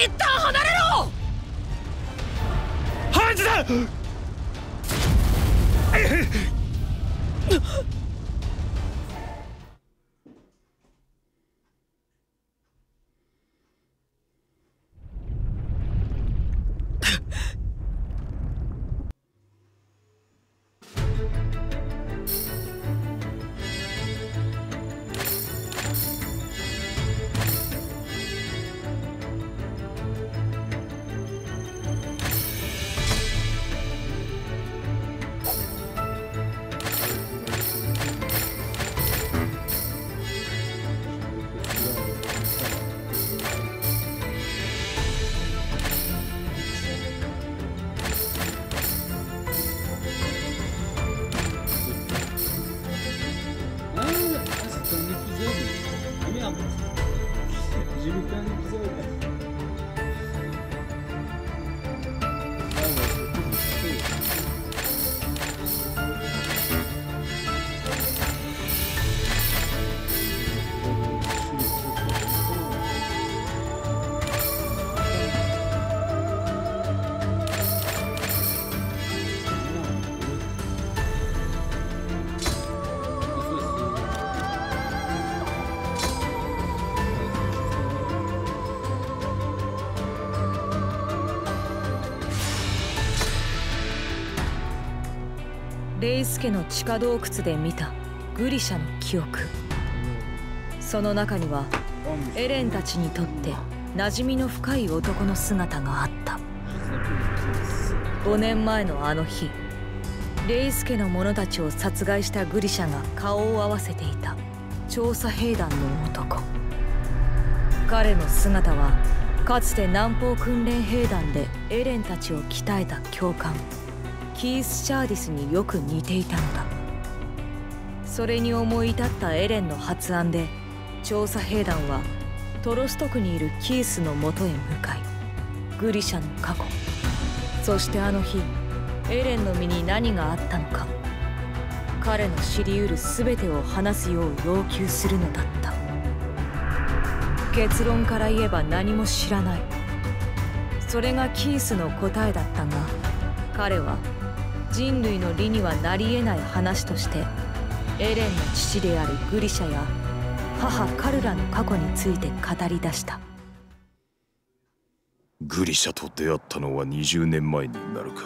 一旦離れろ！ハンズだ！レイスケの地下洞窟で見たグリシャの記憶、その中にはエレンたちにとって馴染みの深い男の姿があった。5年前のあの日、レイスケの者たちを殺害したグリシャが顔を合わせていた調査兵団の男、彼の姿はかつて南方訓練兵団でエレンたちを鍛えた教官キース・シャーディスによく似ていたのだ。それに思い至ったエレンの発案で、調査兵団はトロスト区にいるキースのもとへ向かい、グリシャの過去、そしてあの日エレンの身に何があったのか、彼の知り得る全てを話すよう要求するのだった。結論から言えば何も知らない、それがキースの答えだったが、彼は人類の理にはなり得ない話として、エレンの父であるグリシャや母カルラの過去について語り出した。グリシャと出会ったのは20年前になるか。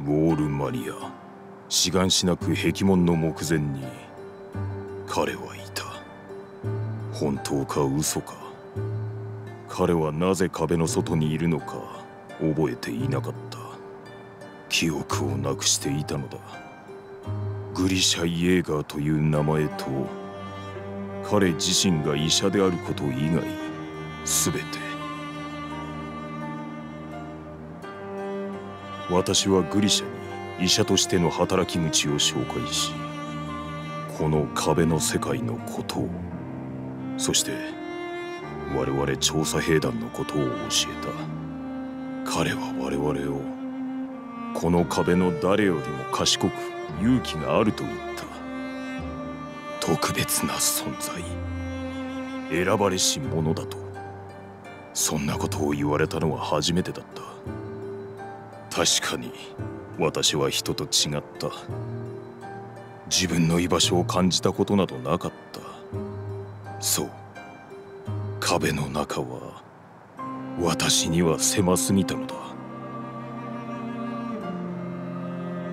ウォールマリア、しがんしなく壁門の目前に彼はいた。本当か嘘か、彼はなぜ壁の外にいるのか覚えていなかった。記憶をなくしていたのだ。グリシャ・イエーガーという名前と、彼自身が医者であること以外全て。私はグリシャに医者としての働き口を紹介し、この壁の世界のことを、そして我々調査兵団のことを教えた。彼は我々をこの壁の誰よりも賢く勇気があると言った。特別な存在、選ばれし者だと、そんなことを言われたのは初めてだった。確かに私は人と違った。自分の居場所を感じたことなどなかった。そう、壁の中は私には狭すぎたのだ。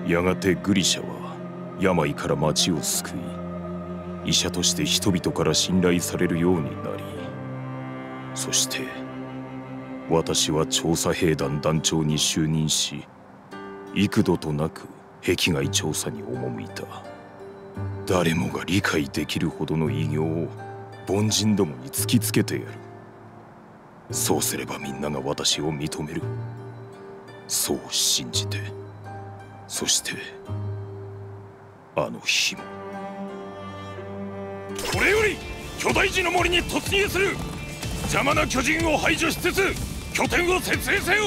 やがてグリシャは病から町を救い、医者として人々から信頼されるようになり、そして私は調査兵団団長に就任し、幾度となく壁外調査に赴いた。誰もが理解できるほどの偉業を凡人どもに突きつけてやる。そうすればみんなが私を認める、そう信じて。そしてあの日も。これより巨大地の森に突入する。邪魔な巨人を排除しつつ拠点を設営せよ。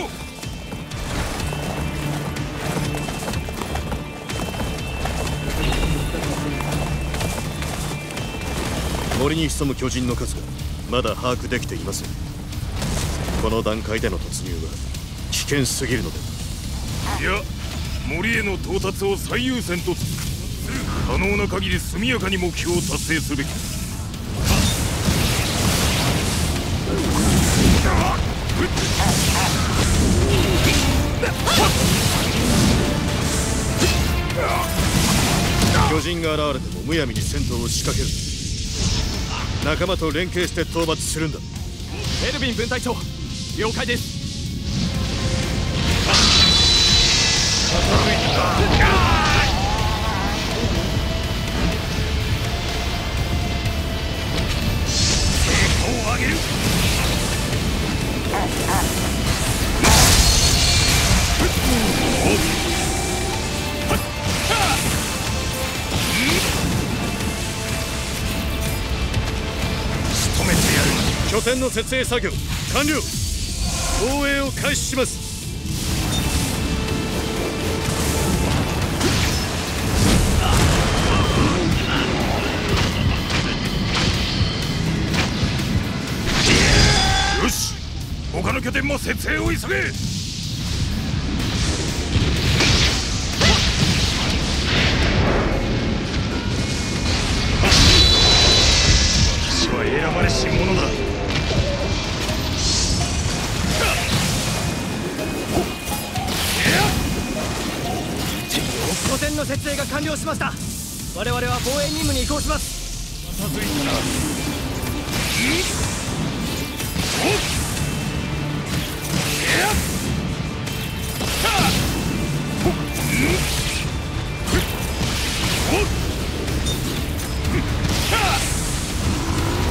森に潜む巨人の数がまだ把握できていません。この段階での突入は危険すぎるので。いや、森への到達を最優先と可能な限り速やかに目標を達成すべき。巨人が現れてもむやみに戦闘を仕掛ける。仲間と連携して討伐するんだ。エルヴィン分隊長、了解です。成功を上げる。拠点の設営作業完了。防衛を開始します。よし、他の拠点も設営を急げ。完了しました。我々は防衛任務に移行します。またついたな。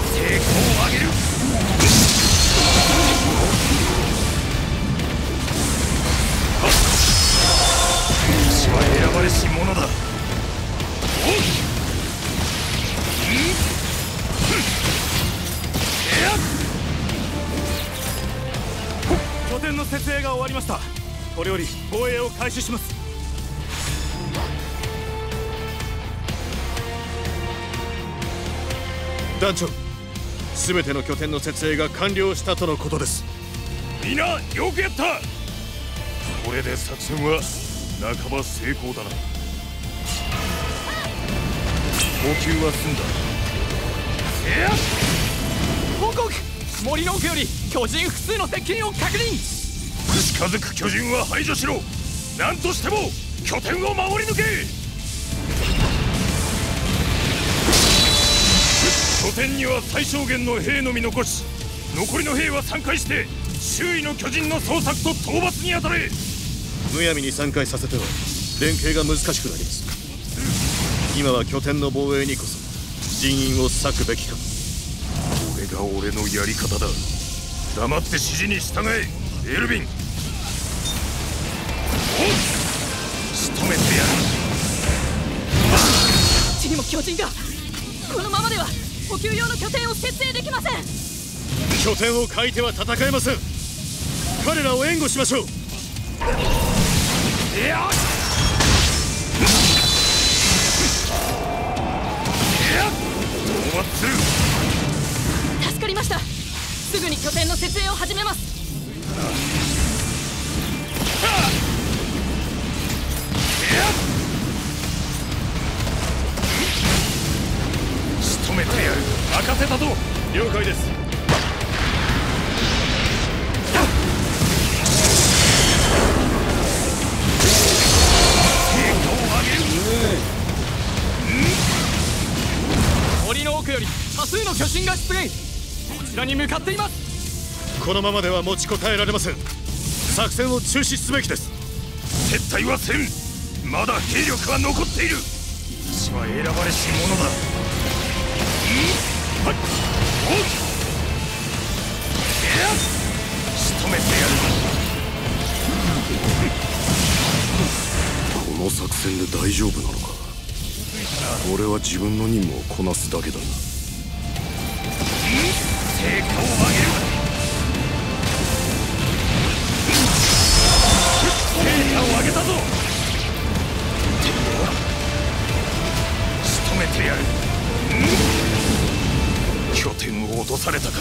成功を上げる。私は選ばれし者だ。拠点の設営が終わりました。これより防衛を開始します。団長、全ての拠点の設営が完了したとのことです。みんなよくやった。これで作戦は半ば成功だな。補給は済んだ。報告、森の奥より巨人複数の接近を確認。近づく巨人は排除しろ。何としても拠点を守り抜け。拠点には最小限の兵のみ残し、残りの兵は散開して周囲の巨人の捜索と討伐に当たれ。むやみに散開させては連携が難しくなります。今は拠点の防衛にこそ人員を割くべきか。これが俺のやり方だ。黙って指示に従え、エルヴィン。仕留めてやる。こっちにも巨人が。このままでは補給用の拠点を設営できません。拠点を欠いては戦えません。彼らを援護しましょう。いやっ、助かりました。すぐに拠点の設営を始めます。仕留めてやる。任せたぞ。了解です。森の奥より多数の巨人が出現。こちらに向かっています。このままでは持ちこたえられません。作戦を中止すべきです。撤退はせん。まだ兵力は残っている。私は選ばれし者だ。はい、おっ、仕留めてやる。この作戦で大丈夫なのか。俺は自分の任務をこなすだけだな。成果を上げる。成果を上げたぞ。仕留めてやる。拠点を落とされたか。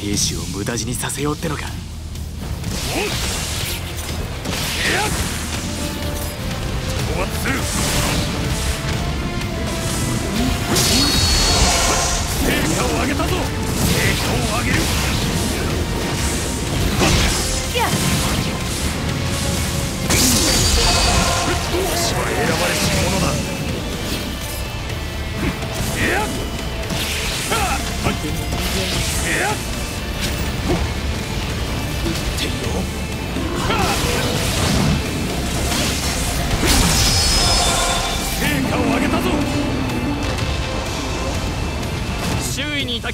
兵士を無駄死にさせようってのか。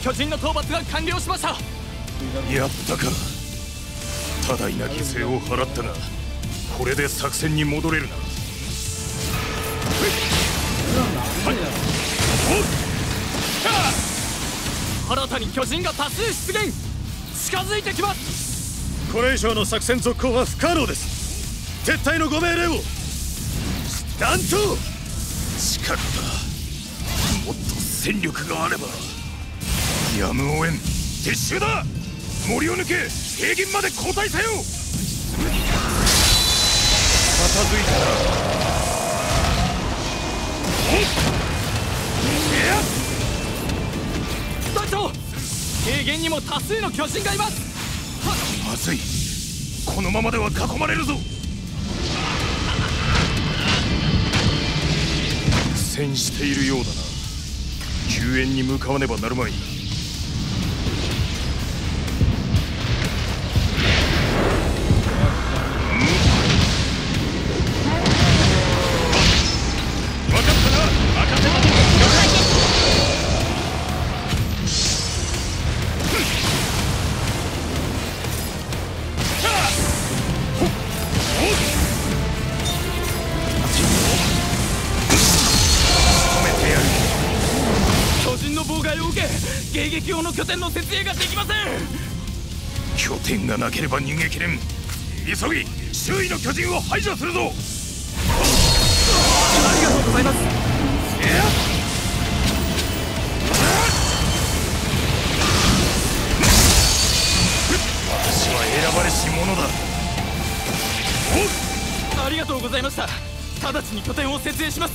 巨人の討伐が完了しました。やったか。多大な犠牲を払ったが、これで作戦に戻れるな。新たに巨人が多数出現。近づいてきます。これ以上の作戦続行は不可能です。撤退のご命令を。なんと近くだ。もっと戦力があればやむをえん。撤収だ。森を抜け、平原まで後退せよ。片付いたら隊長、平原にも多数の巨人がいます。まずい、このままでは囲まれるぞ。苦戦しているようだな。救援に向かわねばなるまい。拠点の設営ができません。拠点がなければ逃げ切れん。急ぎ周囲の巨人を排除するぞ。ありがとうございます。私は選ばれし者だ。ありがとうございました。直ちに拠点を設営します。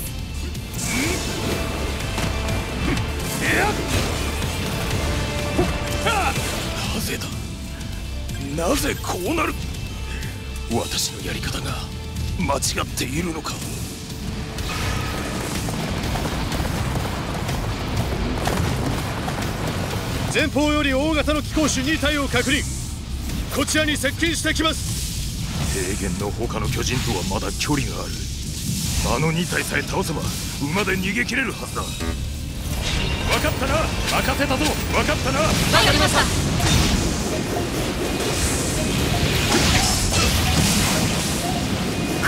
なぜだ。なぜこうなる。私のやり方が間違っているのか。前方より大型の機甲種2体を確認。こちらに接近してきます。平原の他の巨人とはまだ距離がある。あの2体さえ倒せば馬で逃げ切れるはずだ。分かったな。任せたぞ。分かったな。分かりました。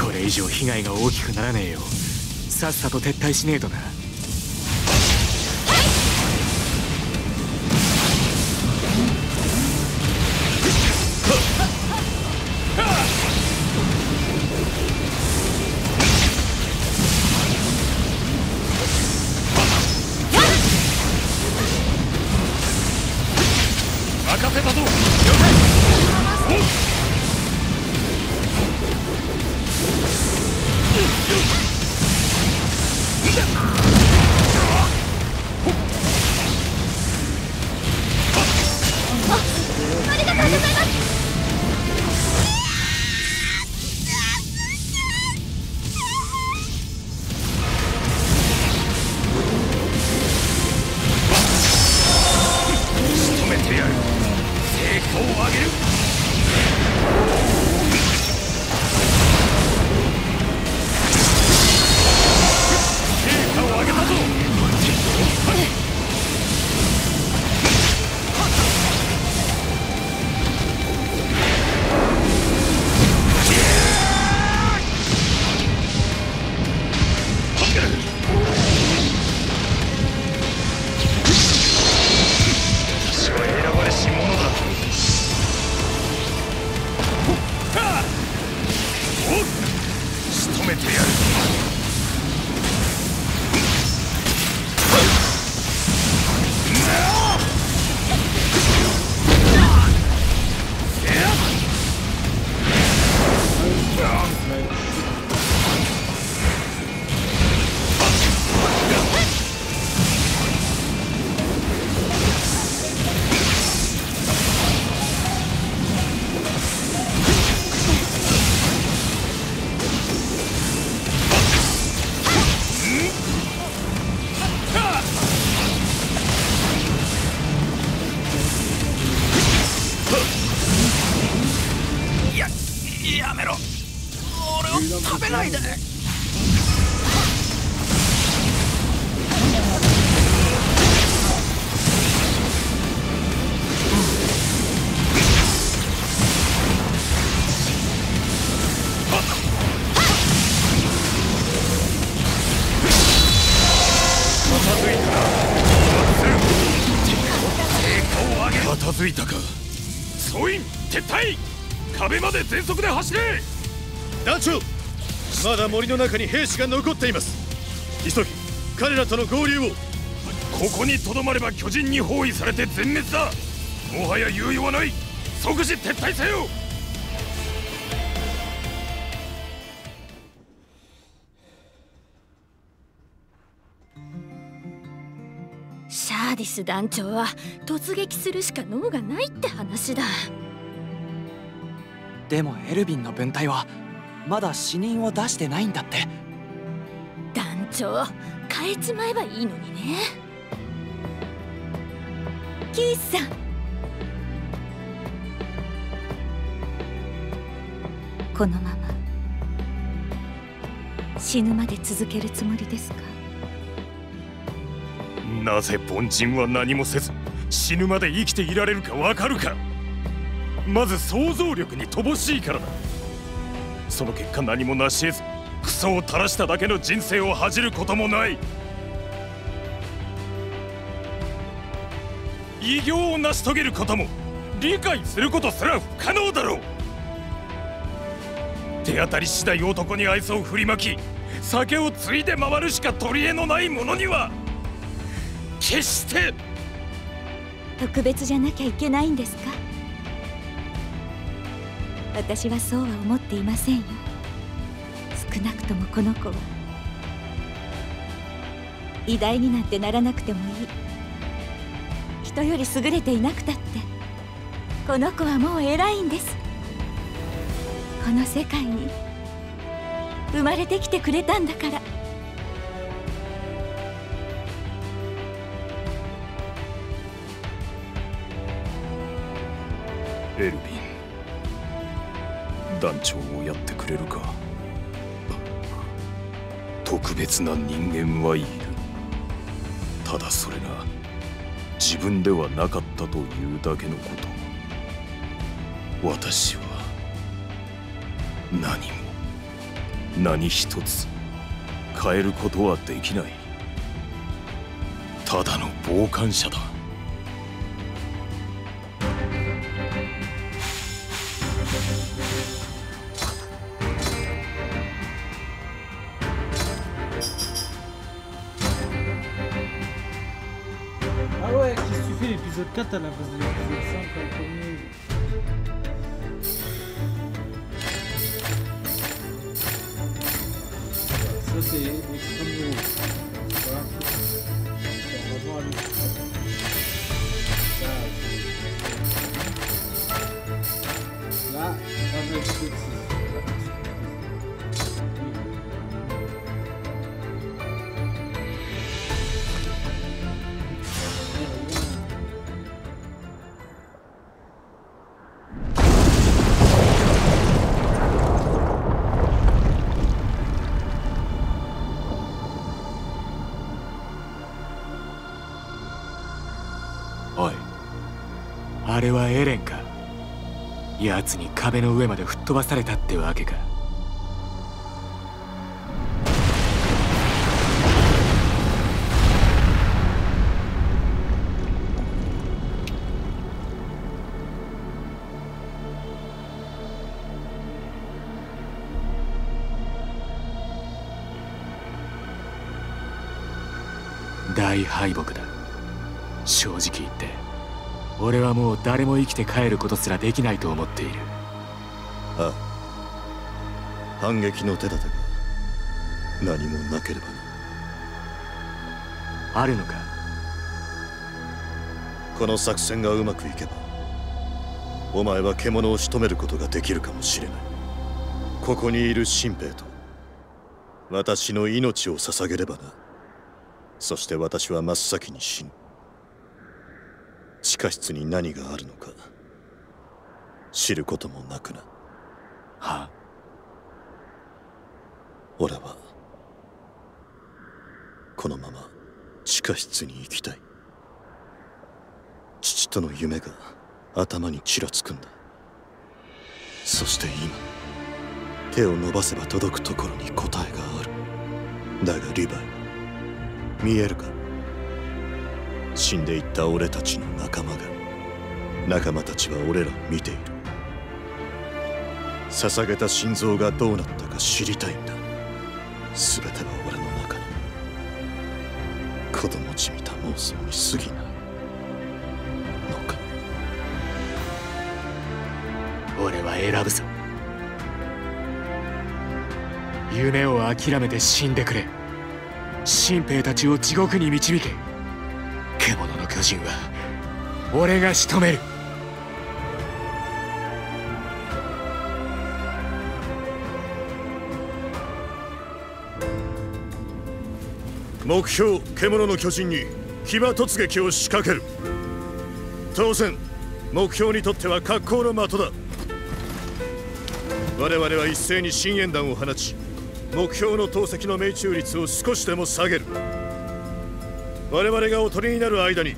これ以上被害が大きくならねえよう、さっさと撤退しねえとな。たづいたか。総員撤退、壁まで全速で走れ。団長、まだ森の中に兵士が残っています。急ぎ彼らとの合流を。ここに留まれば巨人に包囲されて全滅だ。もはや猶予はない。即時撤退せよ。シャーディス団長は突撃するしか能がないって話だ。でもエルヴィンの分隊はまだ死人を出してないんだって。団長、変えちまえばいいのにね。キースさん、このまま死ぬまで続けるつもりですか？なぜ凡人は何もせず死ぬまで生きていられるかわかるか。まず想像力に乏しいからだ。その結果何も成し得ず、クソを垂らしただけの人生を恥じることもない。偉業を成し遂げることも理解することすら不可能だろう。手当たり次第男に愛想を振りまき、酒をついで回るしか取り柄のないものには決して特別じゃなきゃいけないんですか？私はそうは思っていませんよ。少なくともこの子は偉大になんてならなくてもいい。人より優れていなくたってこの子はもう偉いんです。この世界に生まれてきてくれたんだから。エルヴィン、団長をやってくれるか。特別な人間はいる。ただそれが自分ではなかったというだけのこと。私は何も何一つ変えることはできない。ただの傍観者だ。あれはエレンか。奴に壁の上まで吹っ飛ばされたってわけか。大敗北だ。正直言って俺はもう誰も生きて帰ることすらできないと思っている。ああ、反撃の手立てが何もなければな。あるのか。この作戦がうまくいけばお前は獣を仕留めることができるかもしれない。ここにいる新兵と私の命を捧げればな。そして私は真っ先に死ぬ。地下室に何があるのか知ることもなくな。はあ。俺はこのまま地下室に行きたい。父との夢が頭にちらつくんだ。そして今手を伸ばせば届くところに答えがある。だがリヴァイ、見えるか。死んでいった俺たちの仲間が仲間たちは俺らを見ている。捧げた心臓がどうなったか知りたいんだ。全ては俺の中に。子供じみた妄想に過ぎないのか。俺は選ぶぞ。夢を諦めて死んでくれ。新兵たちを地獄に導け。獣の巨人は俺が仕留める。目標獣の巨人に騎馬突撃を仕掛ける。当然目標にとっては格好の的だ。我々は一斉に深淵弾を放ち、目標の投石の命中率を少しでも下げる。我々がおとりになる間に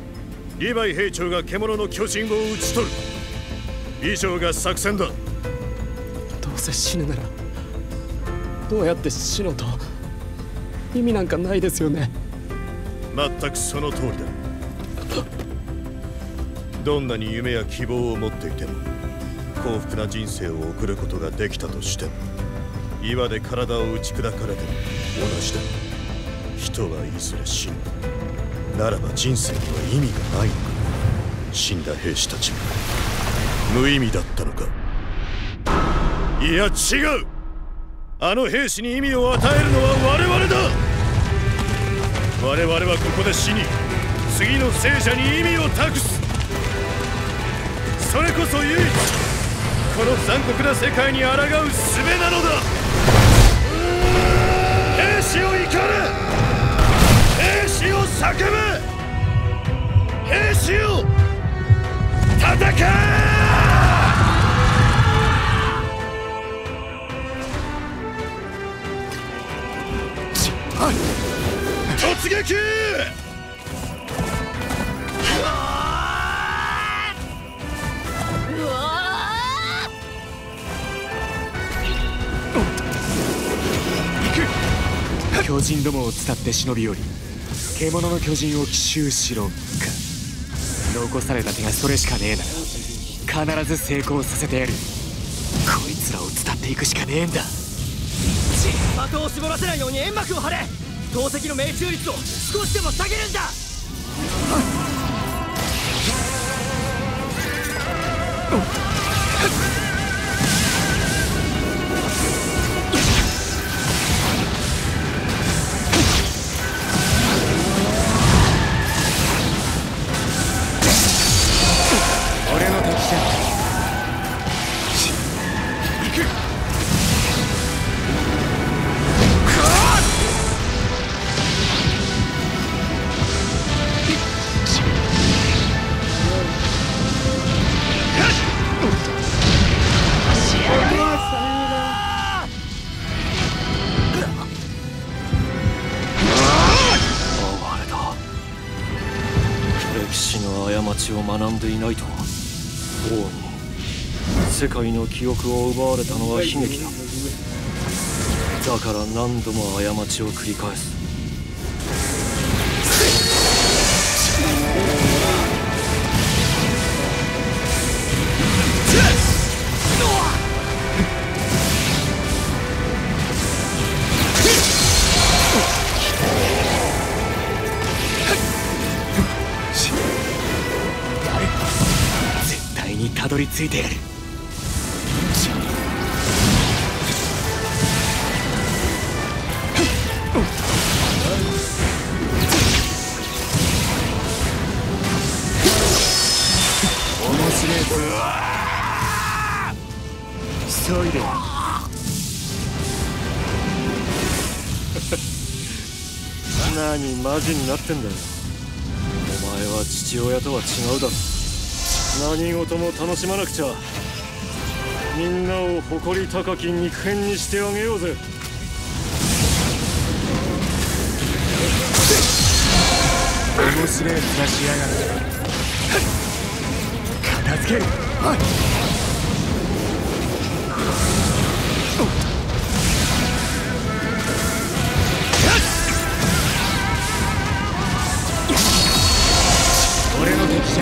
リヴァイ兵長が獣の巨人を討ち取る。以上が作戦だ。どうせ死ぬならどうやって死のうと意味なんかないですよね。全くその通りだ。どんなに夢や希望を持っていても幸福な人生を送ることができたとしても、岩で体を打ち砕かれても同じだ。人はいずれ死ぬ。ならば人生には意味がないのか。死んだ兵士たちが無意味だったのか。いや違う。あの兵士に意味を与えるのは我々だ。我々はここで死に、次の生者に意味を託す。それこそ唯一この残酷な世界に抗う術なのだ。兵士を怒れ。兵士を叫べ。兵士を戦え。突撃！巨人どもを伝って忍び寄り、獣の巨人を奇襲しろか。残された手がそれしかねえなら、必ず成功させてやる。こいつらを伝っていくしかねえんだ。的を絞らせないように煙幕を張れ。投石の命中率を少しでも下げるんだ。俺の敵だ。学んでいないと王に世界の記憶を奪われたのは悲劇だ。だから何度も過ちを繰り返す。たどり着いてやる。面白いぞ。急いで何マジになってんだよ。お前は父親とは違うだろ。何事も楽しまなくちゃ。みんなを誇り高き肉片にしてあげようぜ。面白い面しやがる。片付ける。俺の敵じ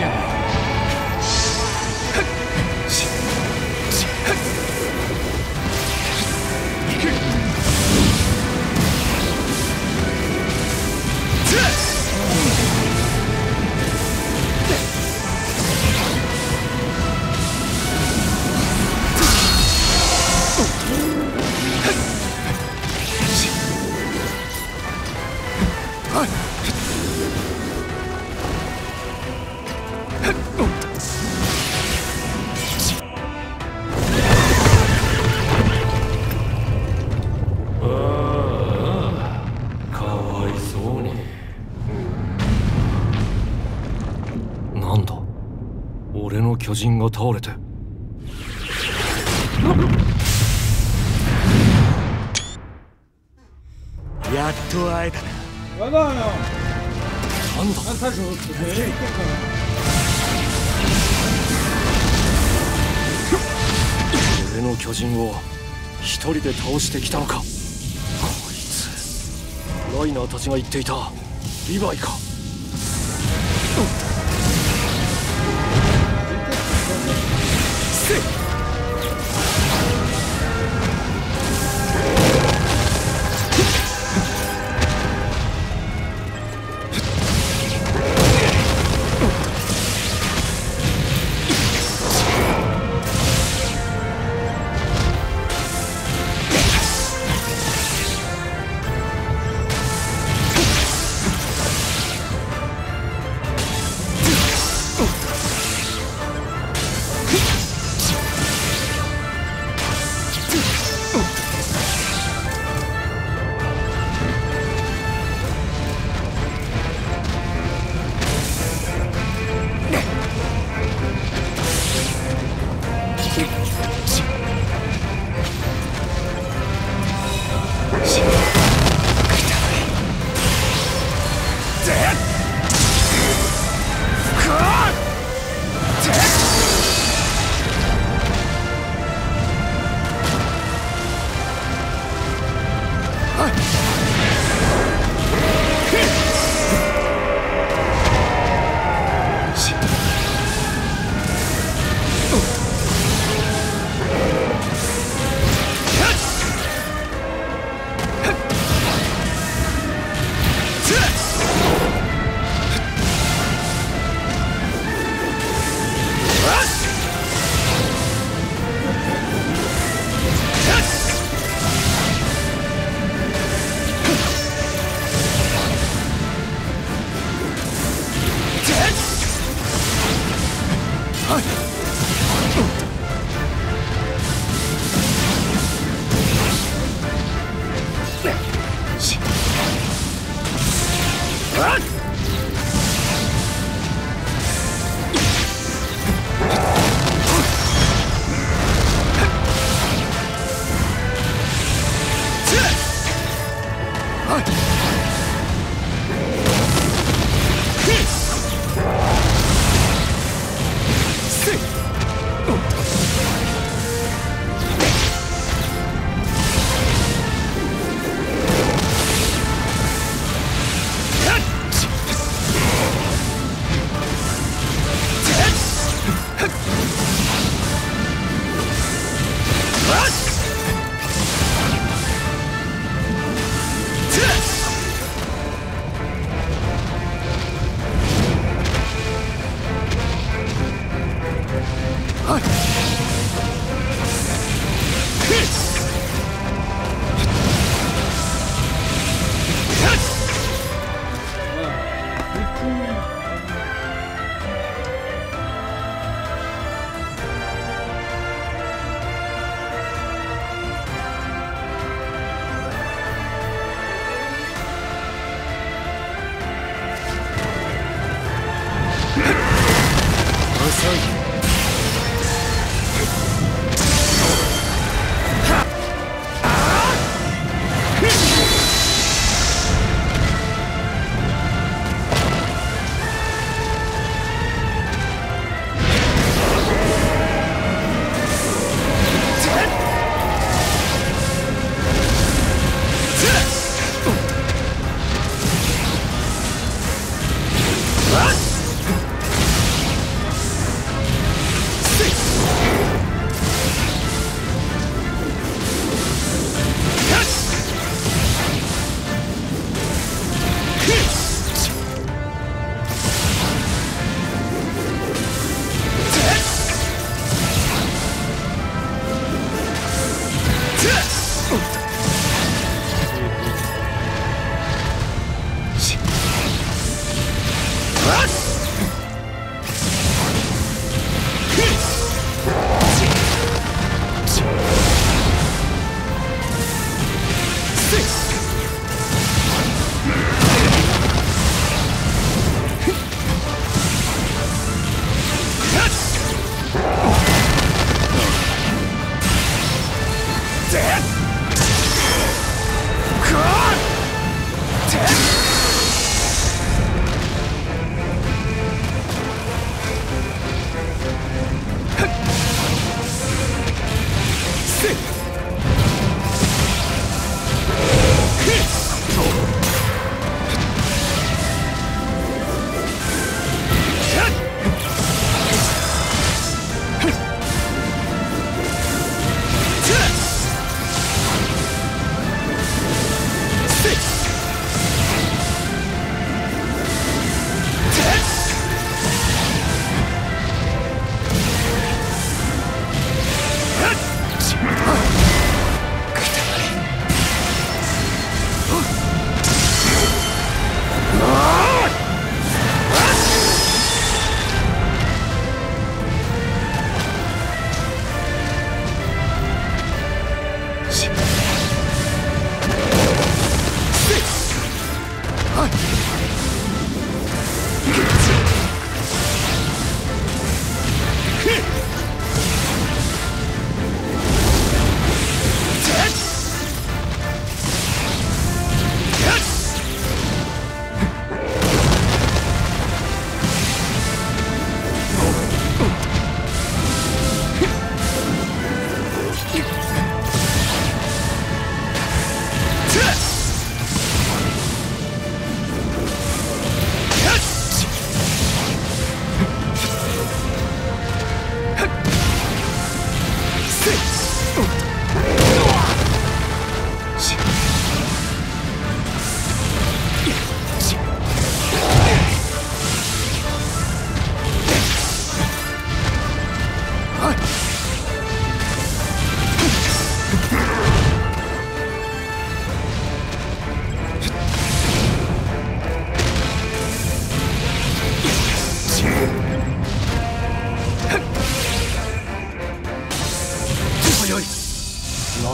じゃない。巨人が倒れて。やっと会えたな。なんだ。俺の巨人を一人で倒してきたのか。こいつ、ライナーたちが言っていたリヴァイか。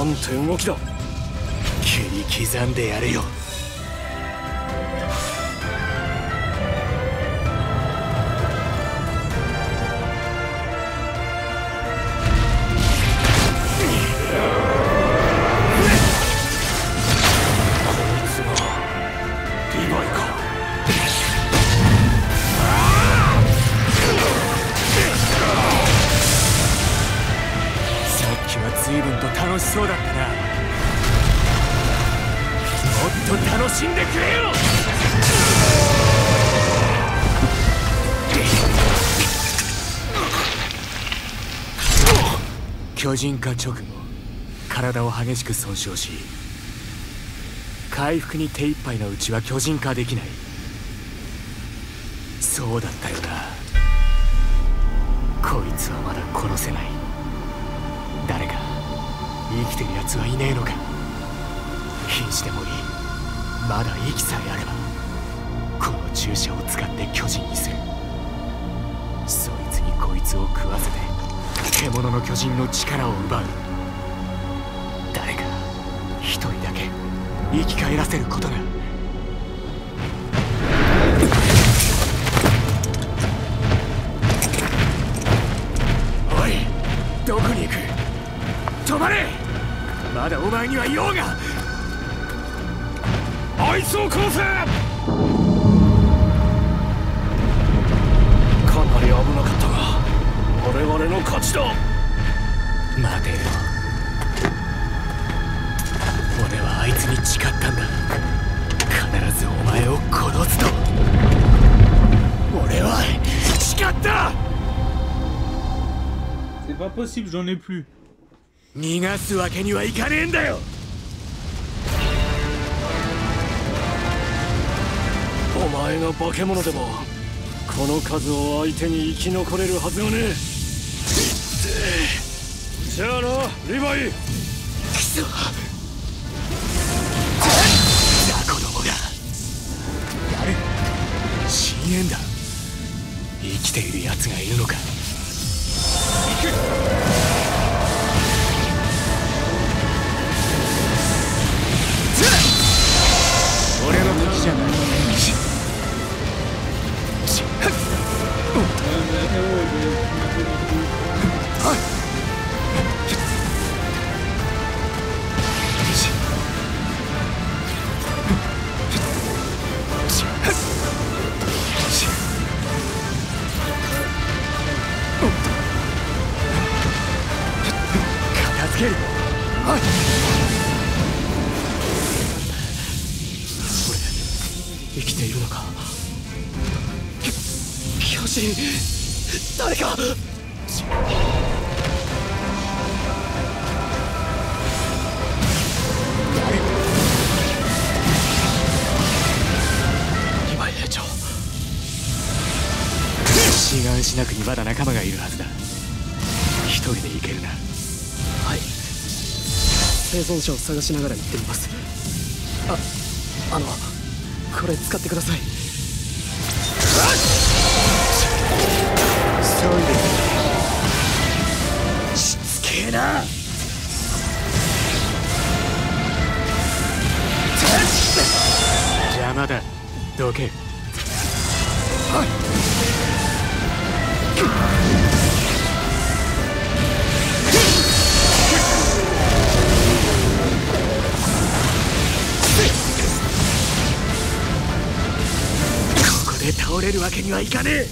なんて動きだ。切り刻んでやれよ。随分と楽しそうだったな。もっと楽しんでくれよ。巨人化直後、体を激しく損傷し、回復に手一杯のうちは巨人化できない。そうだったよな。こいつはまだ殺せない。誰か生きてるやつはいねえのか。瀕死でもいい。まだ息さえあればこの注射を使って巨人にする。そいつにこいつを食わせて獣の巨人の力を奪う。誰か一人だけ生き返らせることが。おい、どこに行く。止まれ。まだお前には用が。あいつを殺せ。かなり危なかったが我々の勝ちだ。待てよ、俺はあいつに誓ったんだ。必ずお前を殺すと。俺は誓った。C'est pas possible, j'en ai plus。逃がすわけにはいかねえんだよ。お前が化け物でもこの数を相手に生き残れるはずがねえ。じゃあな、リヴァイ。クソ、雑魚どもがやる。深淵だ。生きているやつがいるのか。行く。俺の敵じゃない。片付ける。生きているのか。巨人、誰か。今兵長、志願しなくにまだ仲間がいるはずだ。一人で行けるな。はい、生存者を探しながら行ってみます。あのこれ使ってください。しつけえな。邪魔だ。どけ。倒れるわけにはいかねえ。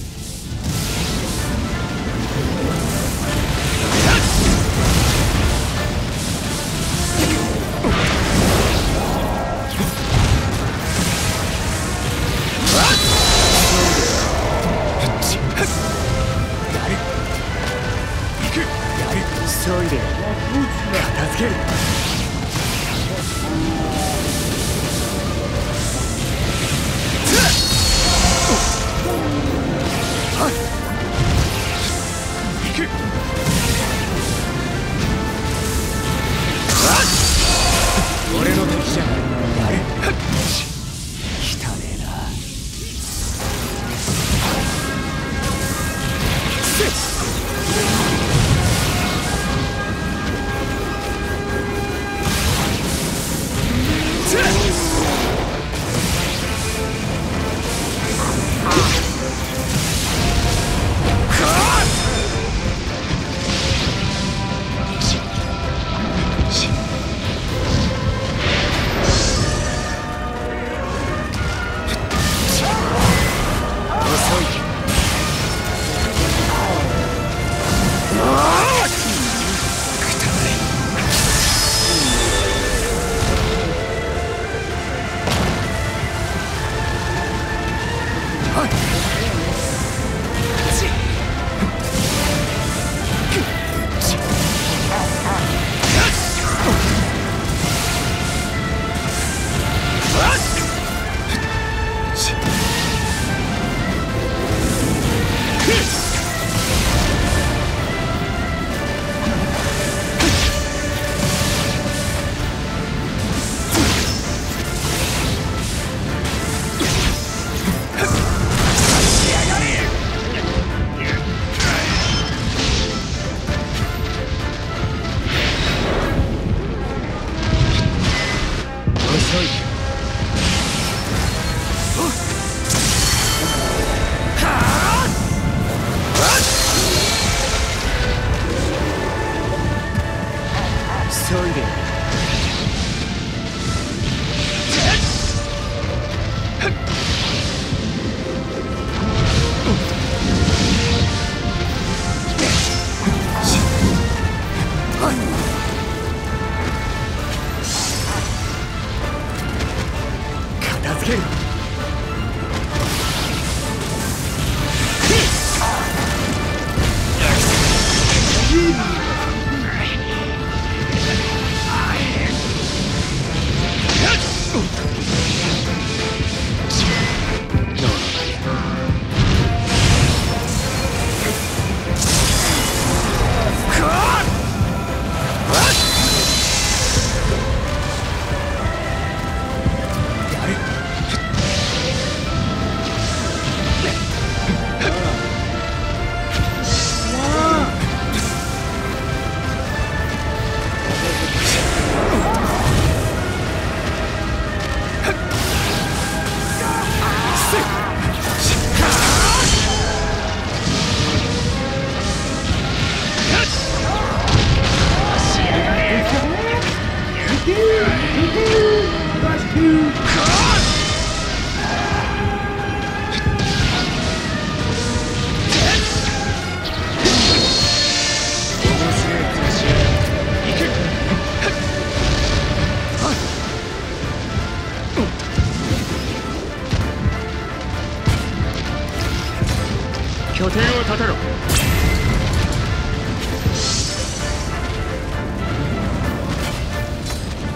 急いで片付ける。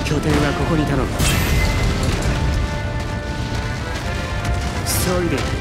拠点はここに頼む。急いで。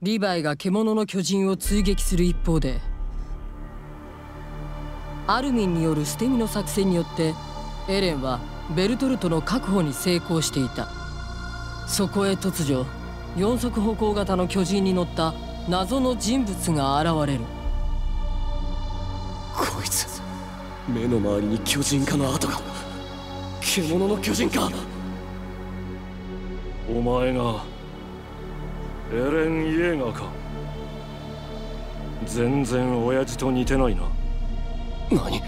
リヴァイが獣の巨人を追撃する一方で、アルミンによる捨て身の作戦によってエレンはベルトルトの確保に成功していた。そこへ突如、四足歩行型の巨人に乗った謎の人物が現れる。こいつ、目の周りに巨人化の跡が。獣の巨人化。お前がエレン・イェーガーか。全然親父と似てないな。何？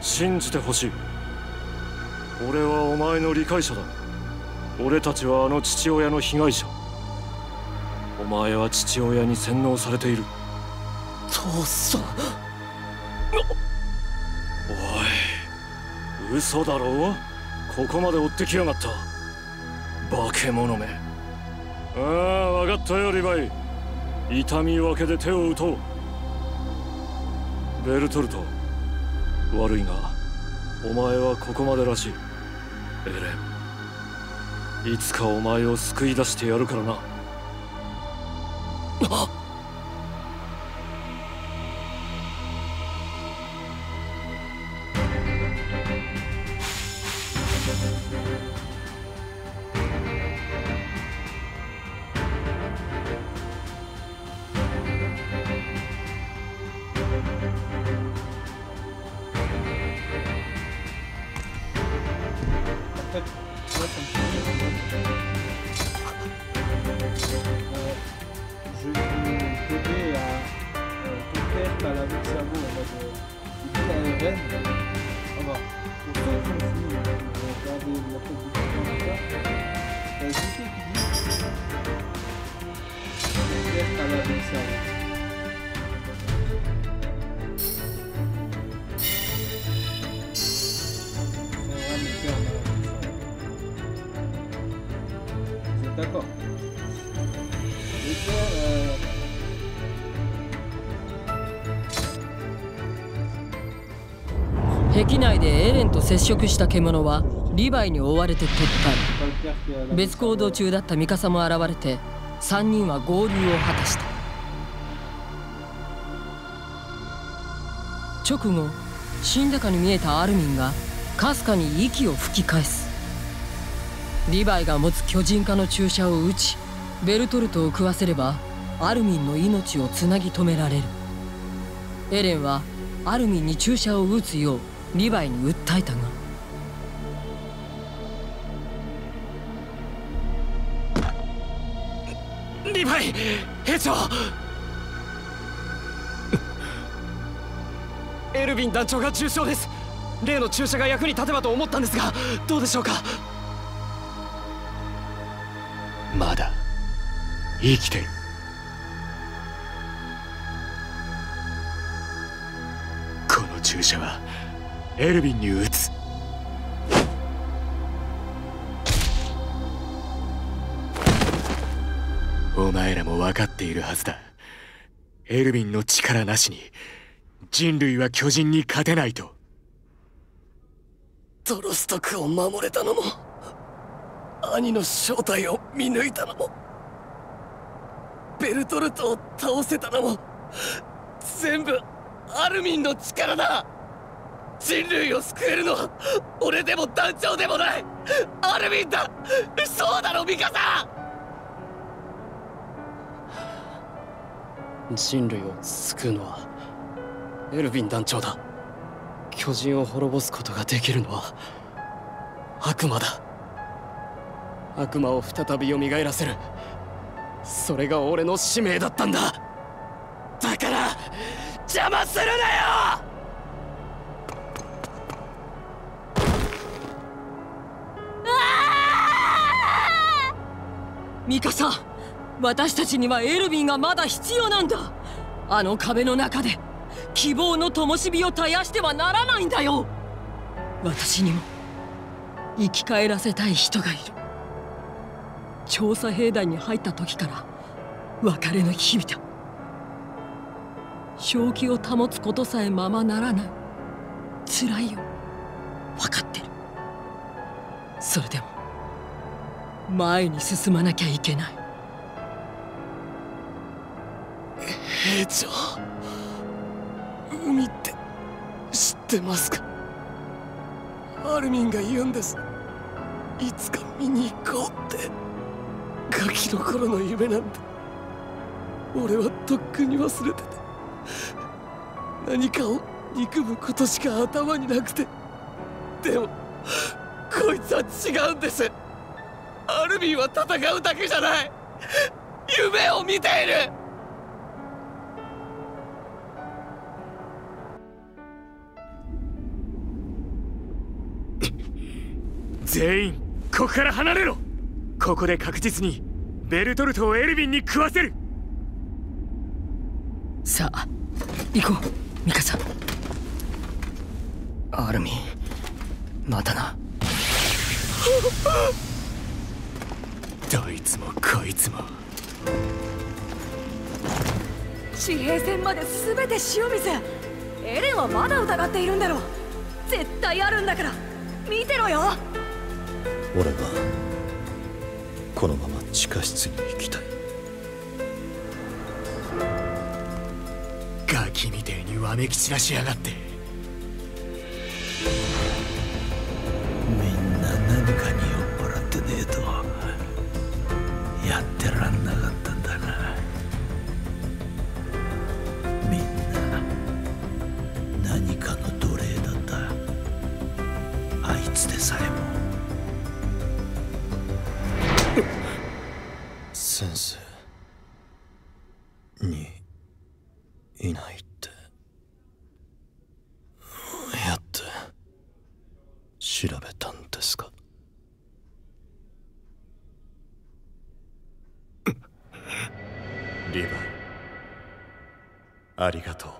信じてほしい。俺はお前の理解者だ。俺たちはあの父親の被害者。お前は父親に洗脳されている。父さん。おい、嘘だろ？ここまで追ってきやがった、化け物め。ああ、わかったよリヴァイ。痛み分けで手を打とう。ベルトルト、悪いがお前はここまでらしい。エレン、いつかお前を救い出してやるからな。あっ、Gracias. Thank you. D'accord. D'accord.壁内でエレンと接触した獣はリヴァイに追われて撤退。別行動中だったミカサも現れて、3人は合流を果たした。直後、死んだかに見えたアルミンがかすかに息を吹き返す。リヴァイが持つ巨人化の注射を打ち、ベルトルトを食わせればアルミンの命をつなぎ止められる。エレンはアルミンに注射を打つようリヴァイに訴えたが、リヴァイ兵長エルヴィン団長が重傷です。例の注射が役に立てばと思ったんですが、どうでしょうか。まだ生きてる。この注射はエルヴィンに打つ。お前らも分かっているはずだ。エルヴィンの力なしに人類は巨人に勝てないと。ゾロストクを守れたのも、兄の正体を見抜いたのも、ベルトルトを倒せたのも、全部アルミンの力だ。人類を救えるのは俺でも団長でもない、アルミンだ。そうだろミカサ。人類を救うのはエルヴィン団長だ。巨人を滅ぼすことができるのは悪魔だ。悪魔を再び蘇らせる、それが俺の使命だったんだ。だから邪魔するなよ。ミカサ、私たちにはエルヴィンがまだ必要なんだ。あの壁の中で希望の灯火を絶やしてはならないんだよ。私にも生き返らせたい人がいる。調査兵団に入った時から別れの日々だ。正気を保つことさえままならない。辛いよ、分かってる。それでも前に進まなきゃいけない。兵長、海って知ってますか？アルミンが言うんです。いつか見に行こうって。ガキの頃の夢なんて俺はとっくに忘れてて、何かを憎むことしか頭になくて。でもこいつは違うんです。アルミンは戦うだけじゃない、夢を見ている。全員ここから離れろ。ここで確実にベルトルトをエルヴィンに食わせる。さあ行こうミカサ。アルミン、またな。どいつもこいつも。地平線まで全て塩水。エレンはまだ疑っているんだろう。絶対あるんだから見てろよ。俺はこのまま地下室に行きたい。ガキみてえにわめき散らしやがって。みんな何かに酔っ払ってねえとやってらんなかったんだが、みんな何かの奴隷だった。あいつでさえも。先生にいないってやって調べたんですか？ありがとう。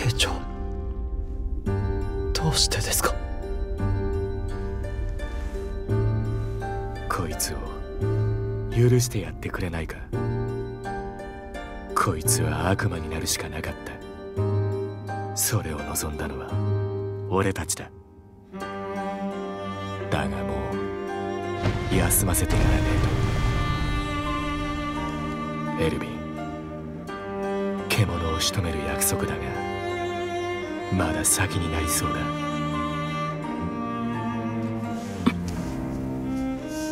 兵長、どうしてですか？こいつを許してやってくれないか。こいつは悪魔になるしかなかった。それを望んだのは俺たちだ。だがもう休ませてやらねえと。エルヴィン、獣を仕留める約束だがまだ先になりそうだ。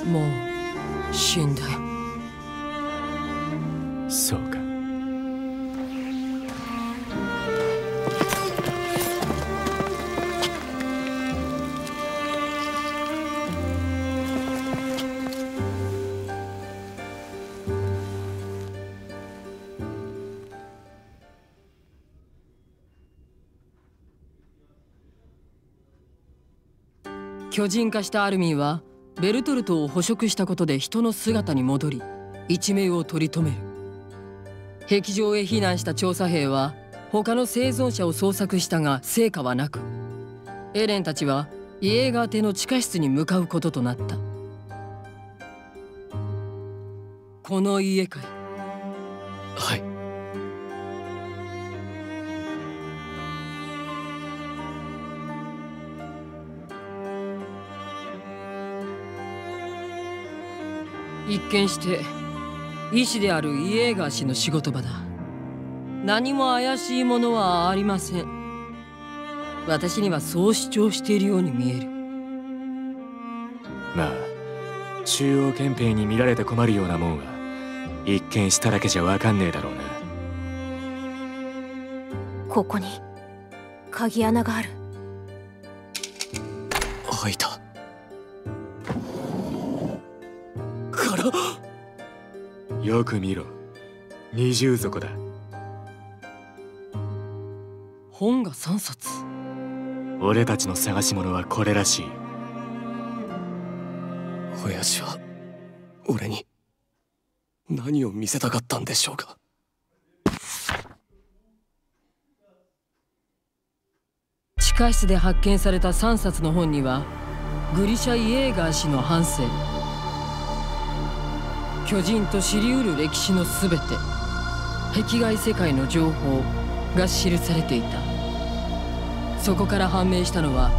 もう死んだよ。そうか。巨人化したアルミンはベルトルトを捕食したことで人の姿に戻り一命を取り留める。壁上へ避難した調査兵は他の生存者を捜索したが成果はなく、エレンたちはイエーガー邸の地下室に向かうこととなった。この家かい？はい。一見して医師であるイエーガー氏の仕事場だ。何も怪しいものはありません。私にはそう主張しているように見える。まあ中央憲兵に見られて困るようなもんは一見しただけじゃわかんねえだろうな。ここに鍵穴がある。開いた。よく見ろ、二重底だ。本が3冊。俺たちの探し物はこれらしい。親父は俺に何を見せたかったんでしょうか。地下室で発見された3冊の本にはグリシャ・イエーガー氏の半生、巨人と知りうる歴史のすべて、壁外世界の情報が記されていた。そこから判明したのは、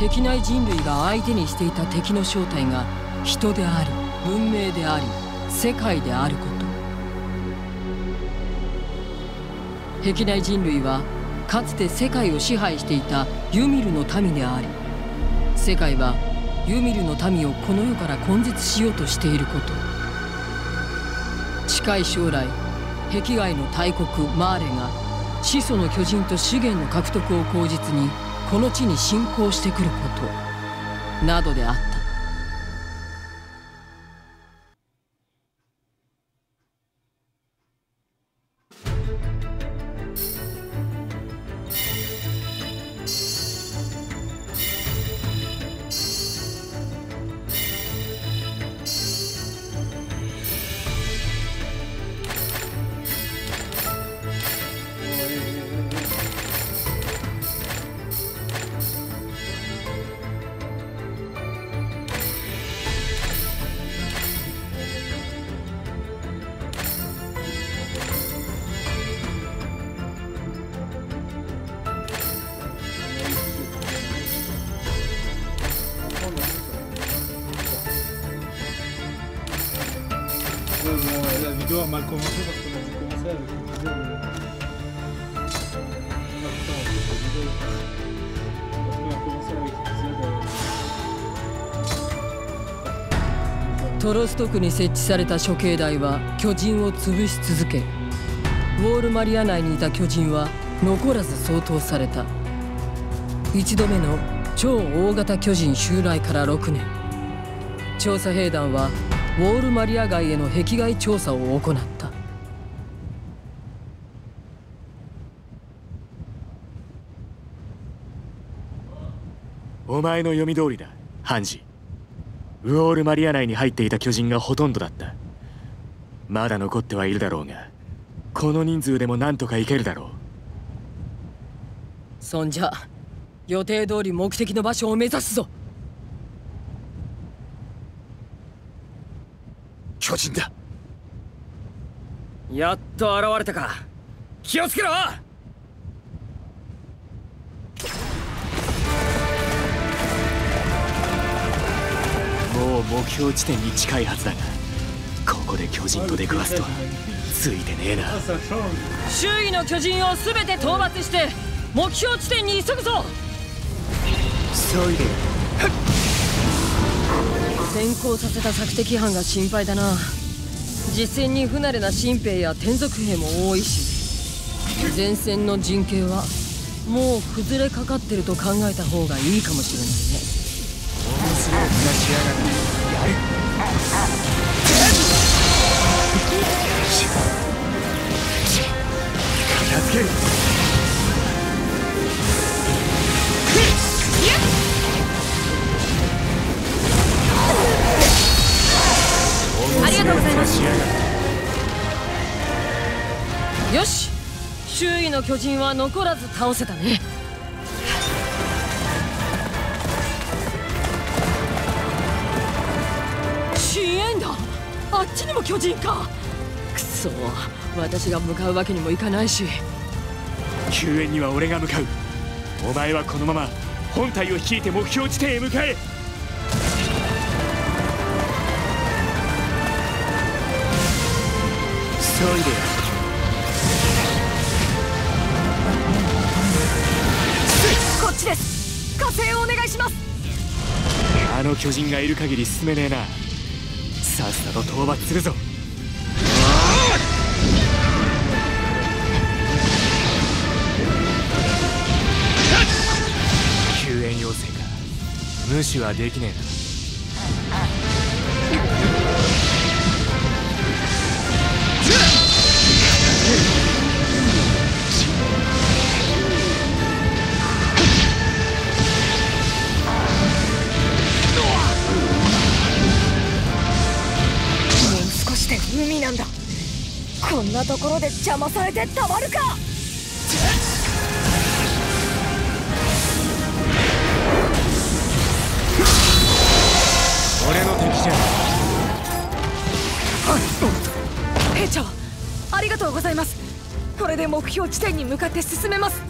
壁内人類が相手にしていた敵の正体が人であり、文明であり、世界であること。壁内人類はかつて世界を支配していたユミルの民であり、世界はユミルの民をこの世から根絶しようとしていること。近い将来、壁外の大国マーレが始祖の巨人と資源の獲得を口実にこの地に侵攻してくることなどであった。トロスト区に設置された処刑台は巨人を潰し続け、ウォールマリア内にいた巨人は残らず掃討された。1度目の超大型巨人襲来から6年、調査兵団はウォール・マリア街への壁外調査を行った。お前の読み通りだ、ハンジ。ウォール・マリア内に入っていた巨人がほとんどだった。まだ残ってはいるだろうが、この人数でもなんとかいけるだろう。そんじゃ予定通り目的の場所を目指すぞ。巨人だ。やっと現れたか。気をつけろ。もう目標地点に近いはずだが、ここで巨人と出くわすとはついてねえな。周囲の巨人を全て討伐して目標地点に急ぐぞ。急いで。先行させた索敵班が心配だな。実戦に不慣れな新兵や天属兵も多いし、前線の陣形はもう崩れかかってると考えた方がいいかもしれないね。ありがとうございます。よし、周囲の巨人は残らず倒せたね。あっちにも巨人か。くそ、私が向かうわけにもいかないし。救援には俺が向かう。お前はこのまま本隊を率いて目標地点へ向かえ。急いでよ。こっちです。加勢をお願いします。あの巨人がいる限り進めねえな。さっさと討伐するぞ。救援要請か。無視はできねえな。海なんだ。こんなところで邪魔されてたまるか。俺の敵じゃ。兵長、ありがとうございます。これで目標地点に向かって進めます。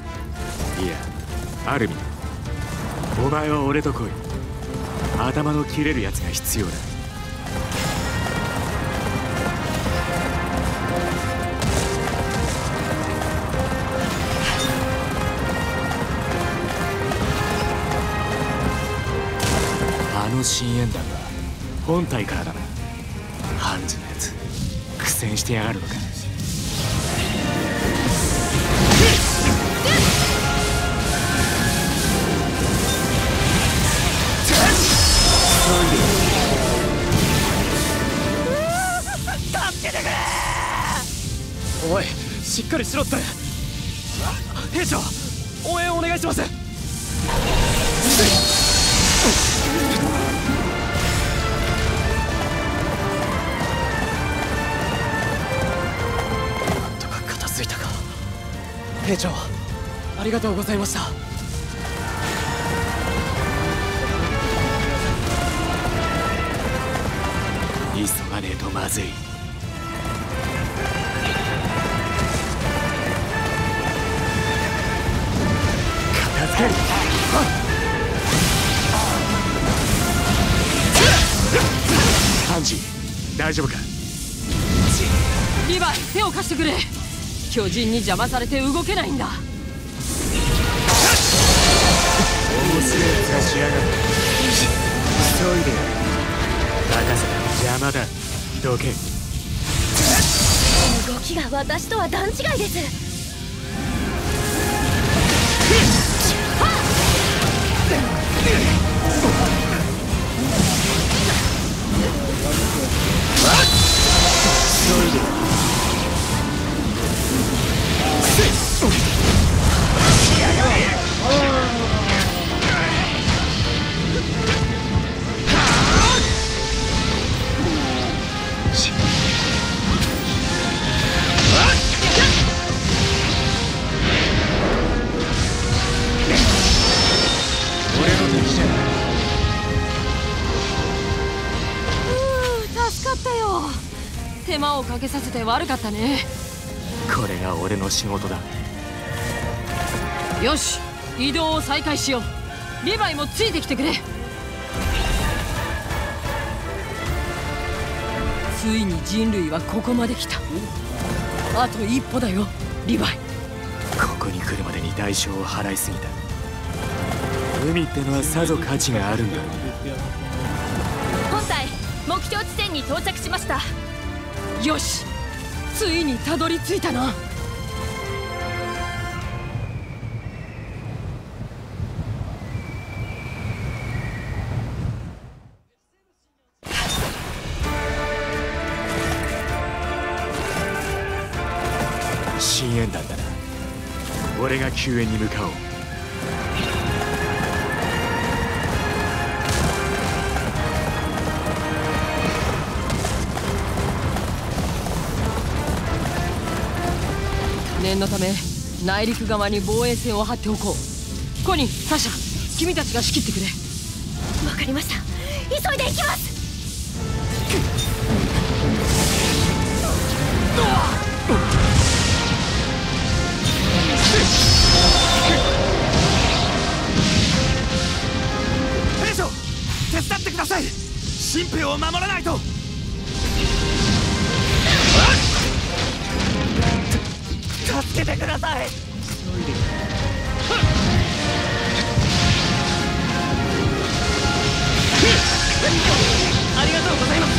いや、アルミン、お前は俺と来い。頭の切れるやつが必要だ。新演団は本体からだな。ハンジのやつ苦戦してやがるのか。助けてくれ。おい、しっかりしろって。兵長、応援お願いします。兵長、ありがとうございました。急がねえとまずい。片付ける。ハンジ、大丈夫か。リヴァイ、手を貸してくれ。巨人に邪魔されて動けないんだ。面白いやつがしやがる。急いでやる。任せた。邪魔だ。どけ。動きが私とは段違いです。手間をかけさせて悪かったね。これが俺の仕事だ。よし、移動を再開しよう。リヴァイもついてきてくれ。ついに人類はここまで来た。あと一歩だよ、リヴァイ。ここに来るまでに代償を払いすぎた。海ってのはさぞ価値があるんだ。本隊目標地点に到着しました。よし、ついにたどり着いたな。深淵団だな。俺が救援に向かおう。念のため内陸側に防衛線を張っておこう。コニー、サシャ、君たちが仕切ってくれ。わかりました。急いで行きます。兵長、手伝ってください。神兵を守らないと。助けてください。急いで。ありがとうございます。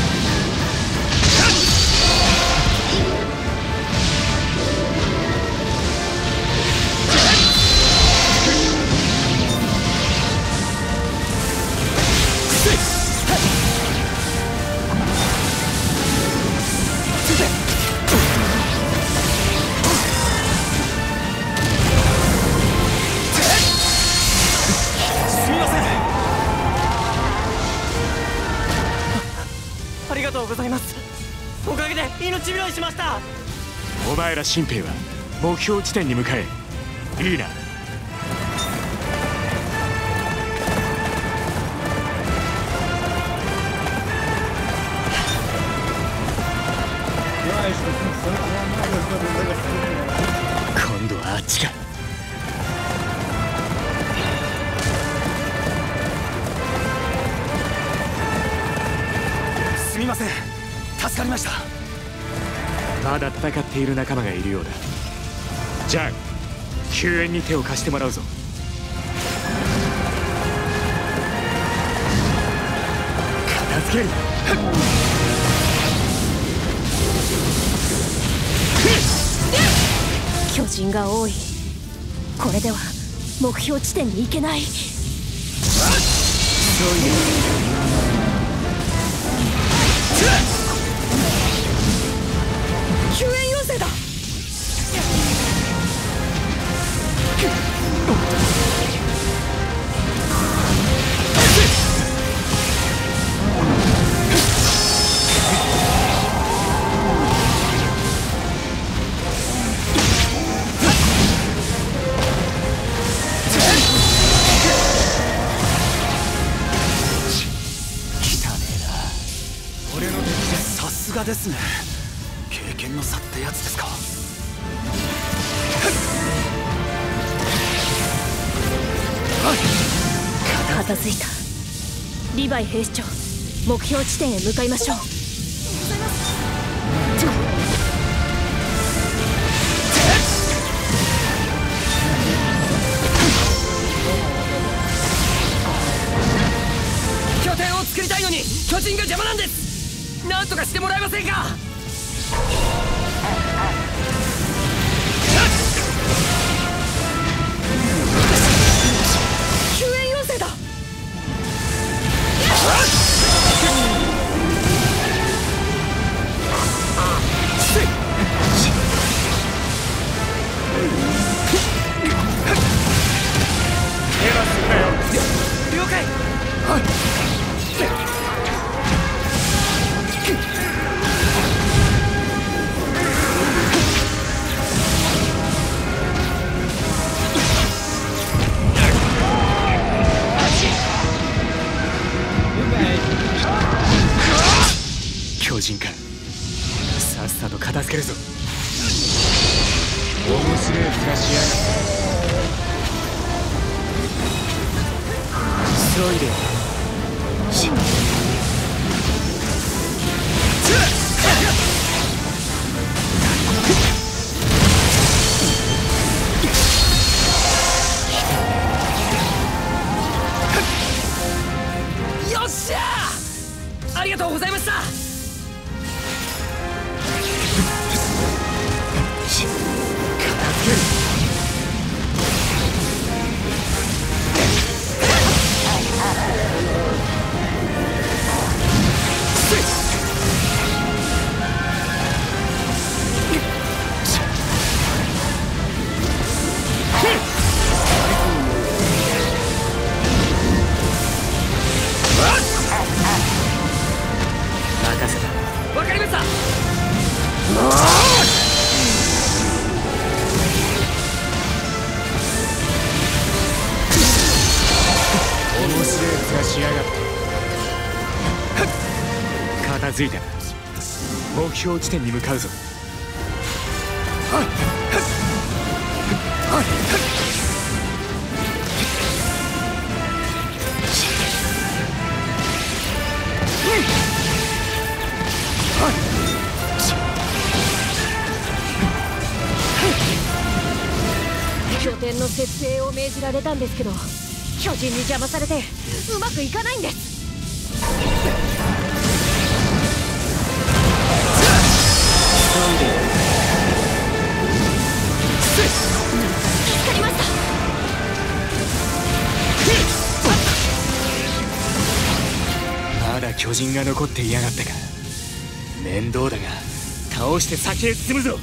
おかげで命拾いしました。お前ら新兵は目標地点に向かえ。いいな。今度はあっちか。すみません、助かりました。まだ戦っている仲間がいるようだ。じゃあ救援に手を貸してもらうぞ。片付ける。巨人が多い。これでは目標地点に行けない。そういう。救援要請だ。きたねえな。俺の敵でさすがですね。経験の差ってやつですか。片付いた。リヴァイ兵士長、目標地点へ向かいましょう。拠点を作りたいのに巨人が邪魔なんです。なんとかしてもらえませんか。救援要請だ。さっさと片付けるぞ。面白い気がしやがる。急いで。よっしゃー！ありがとうございました。片付いた。目標地点に向かうぞ。拠点の設営を命じられたんですけど、巨人に邪魔されてうまくいかないんです。まだ巨人が残っていやがったか。面倒だが倒して先へ進むぞ。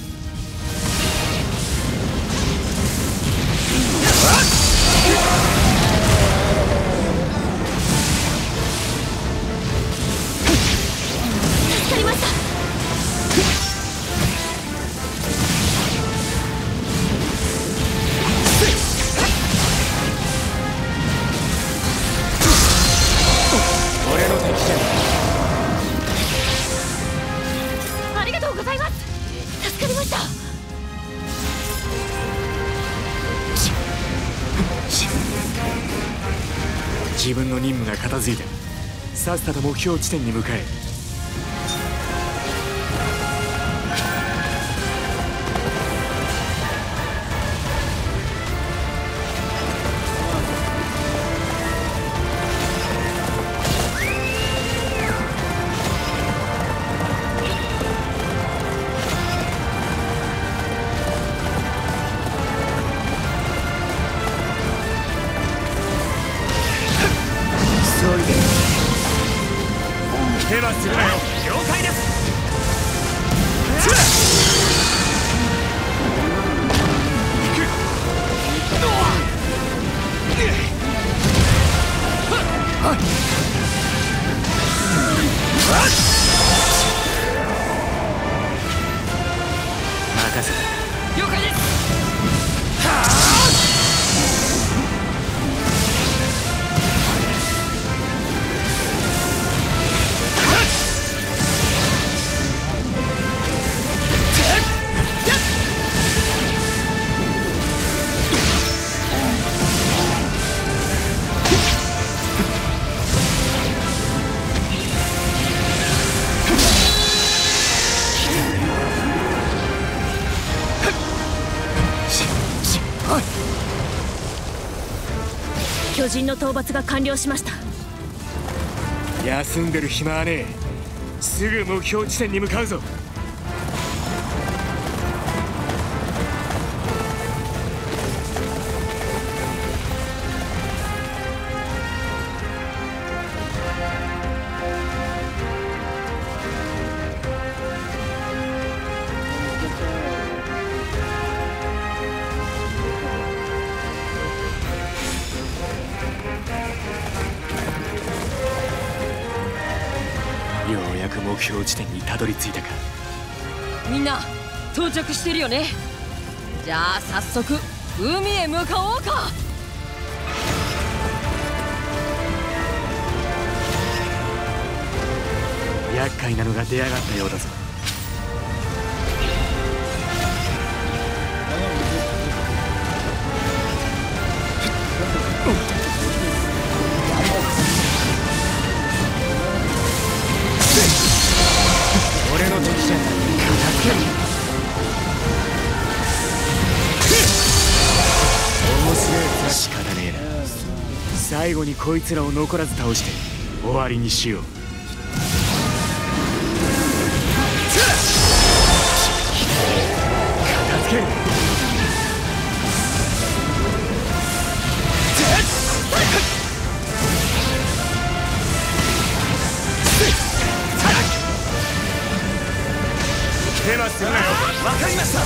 自分の任務が片付いた。さっさと目標地点に向かえ。巨人の討伐が完了しました。休んでる暇はねえ。すぐ目標地点に向かうぞ。目標地点にたどり着いたか。みんな到着してるよね。じゃあ早速海へ向かおうか。厄介なのが出やがったようだぞ。俺の時じゃない片付ける。仕方ねえな。最後にこいつらを残らず倒して終わりにしよう。片付ける。出ますよね。わかりました。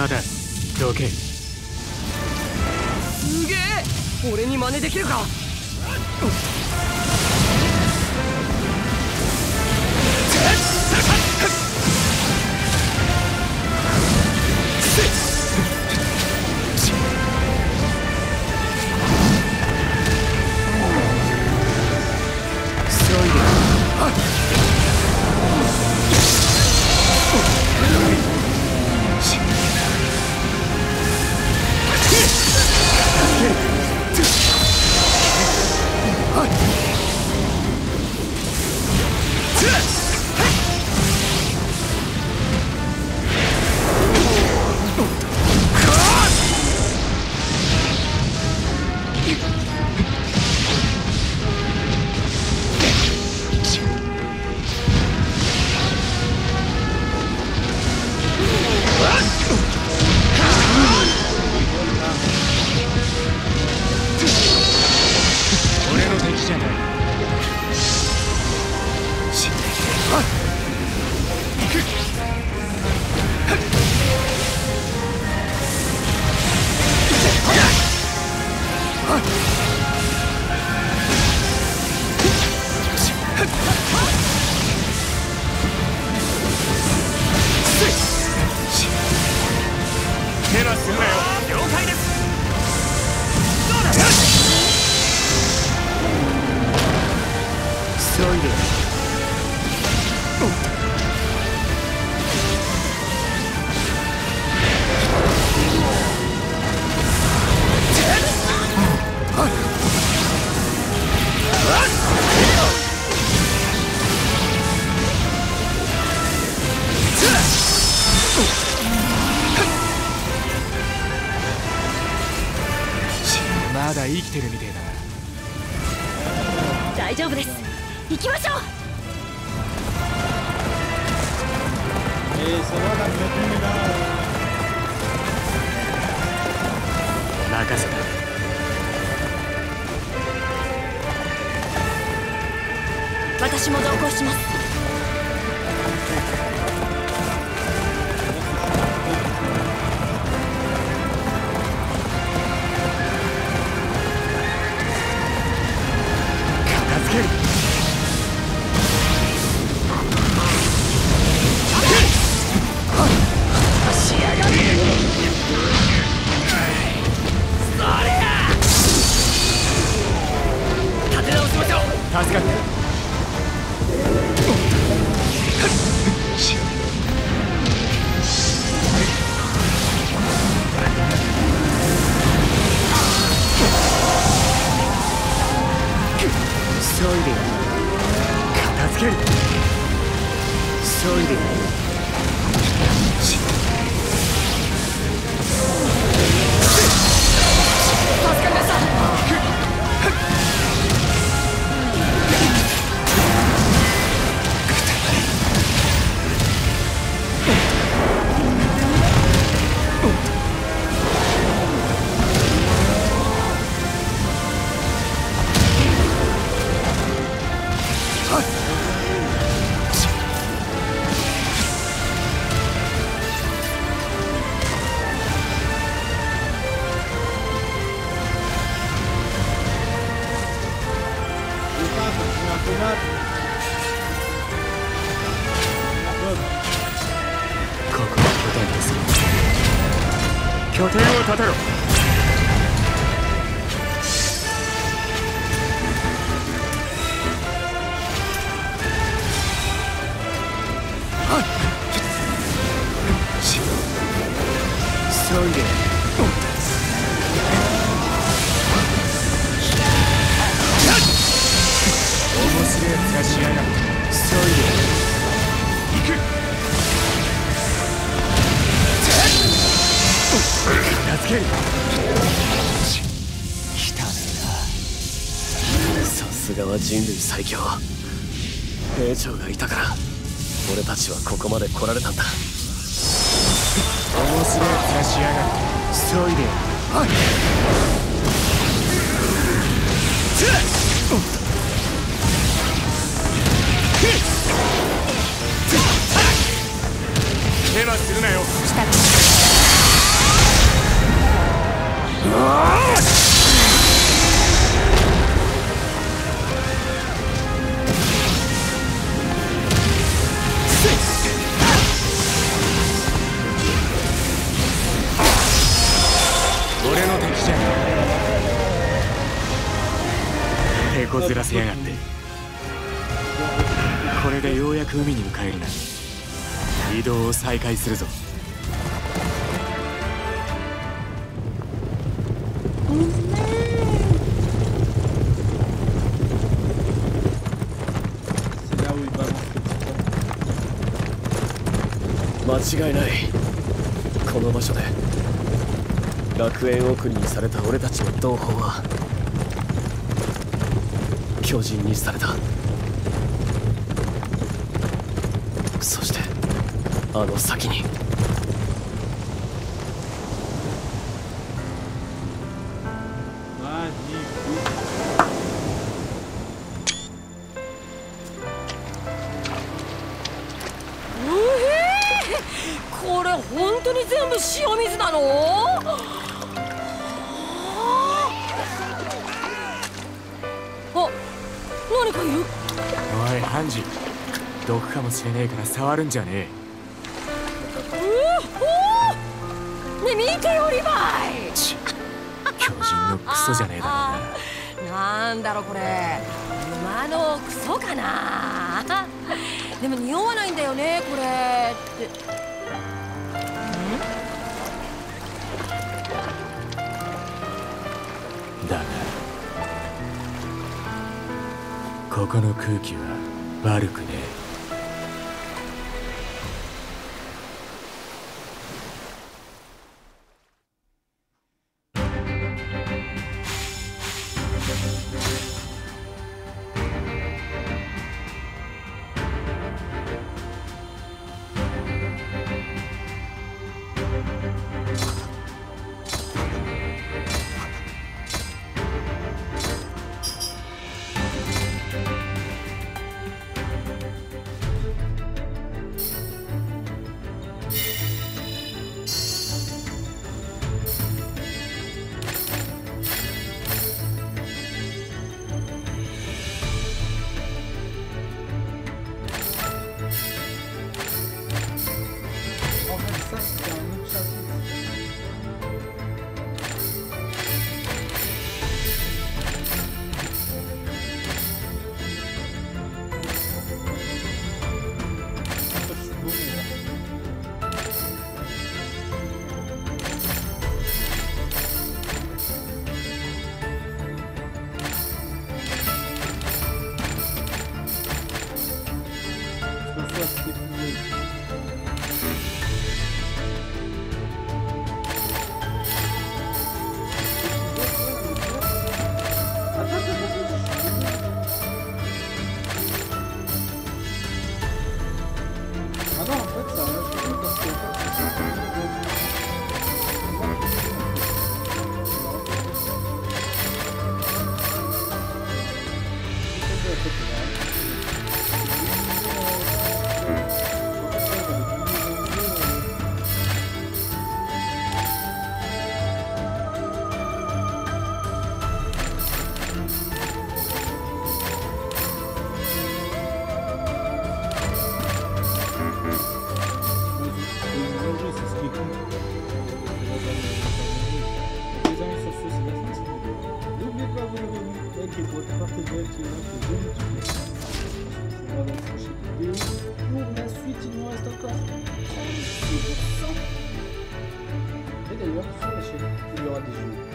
まだどけ。すげえ、俺に真似できるか。まだ生きてるみてえだな。大丈夫です。行きましょう。任せた。 私も同行します。片付ける。仕上がり。それだ。立て直しましょう。助かった。 片付ける。急いでる。 拠点を立てろ。急いで。 さすがは人類最強。兵長がいたから俺たちはここまで来られたんだ。面白い暮らしやがる。急いで。はい。怪我するなよ。来た。 俺の敵じゃ手こずらせやがって。これでようやく海に向かえるな。移動を再開するぞ。 間違いない。この場所で楽園送りにされた俺たちの同胞は巨人にされた。そしてあの先に塩水なの？あ、何かいる。おいハンジ、毒かもしれねえから触るんじゃねえ。ねえ見てよリヴァイ。ち巨人のクソじゃねえだろうな。なんだろこれ、馬のクソかな。でも匂わないんだよねこれって。 だがここの空気は悪くねえ。la suite il nous reste encore 36%. Et d'ailleurs sur la chaîne il y aura des jeux.